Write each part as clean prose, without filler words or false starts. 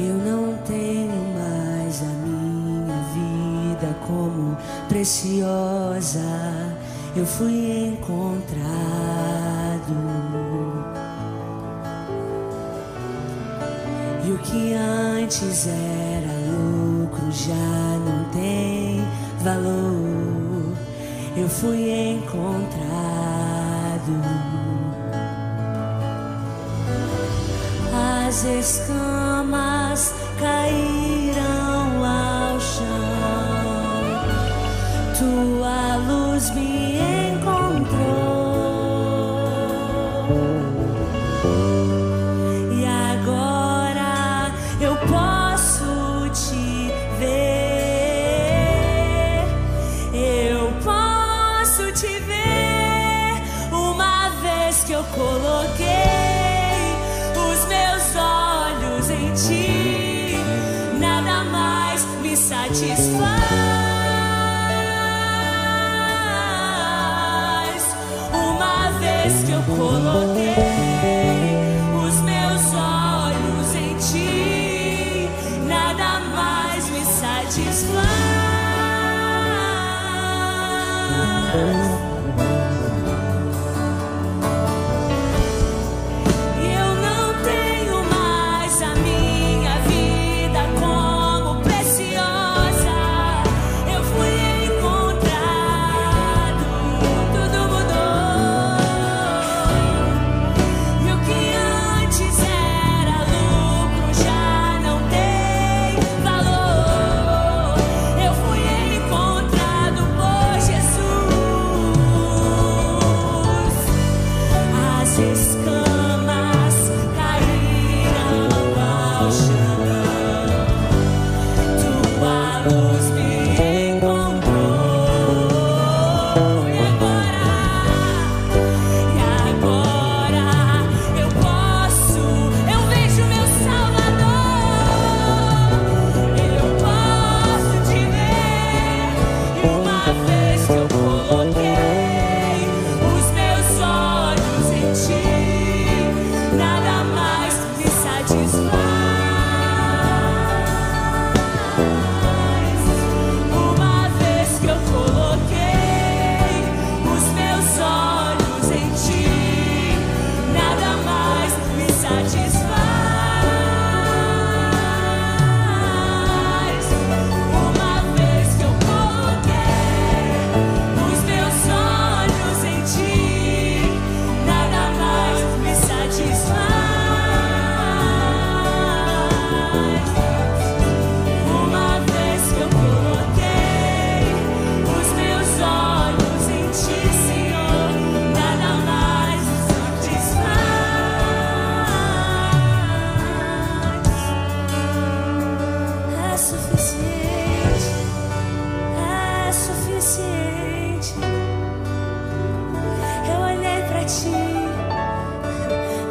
Eu não tenho mais a minha vida como preciosa. Eu fui encontrado. E o que antes era lucro já não tem valor. Eu fui encontrado. As escamas caíram ao chão. Tua luz me encontrou. E agora eu posso te ver. Eu posso te ver. Uma vez que eu coloquei os meus olhos em ti, nada mais me satisfaz. Que eu coloquei os meus olhos em ti, nada mais me satisfaz.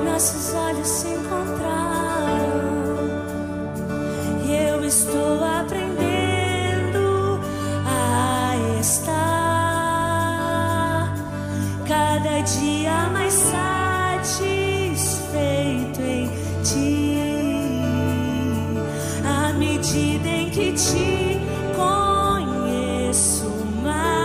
Nossos olhos se encontraram e eu estou aprendendo a estar cada dia mais satisfeito em ti, à medida em que te conheço mais.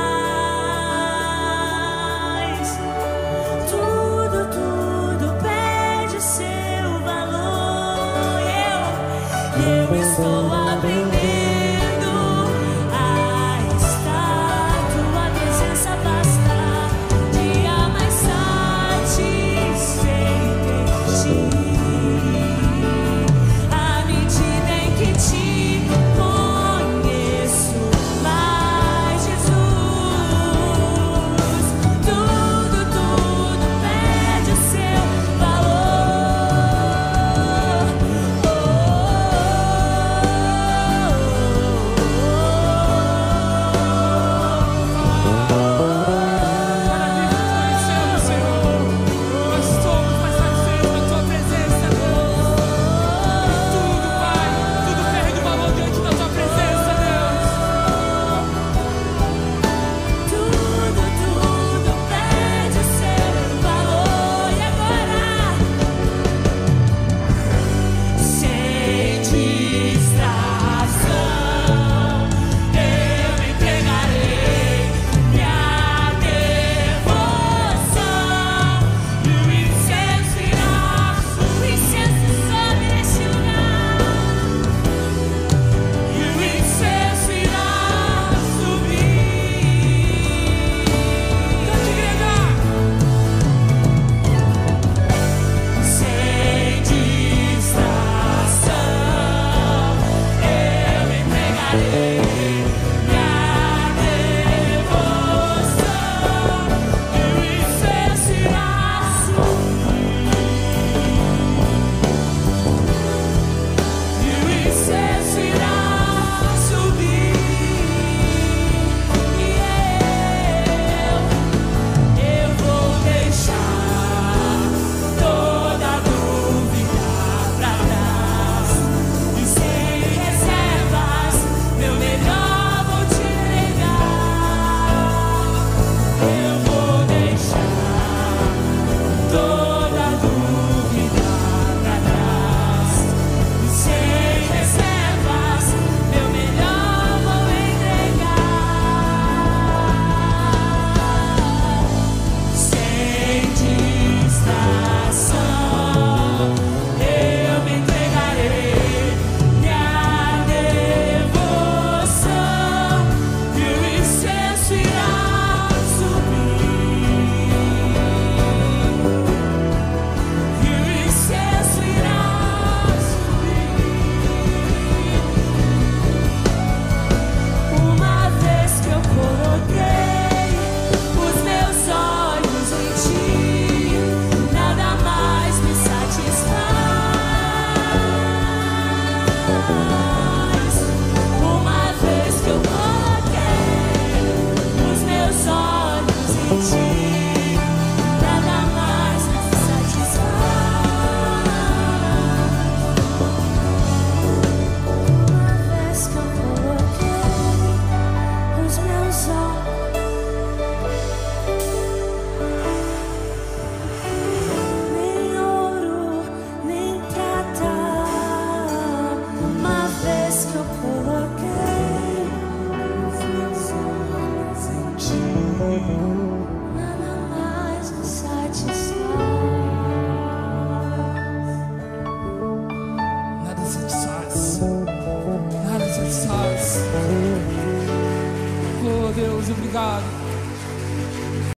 Eu estou aprendendo a estar. Tua presença basta, um dia mais satisfeito em ti, à medida em que te conheço mais, Jesus. Tudo perde o seu valor. Oh, Nada se desfaz. Oh Deus, obrigado.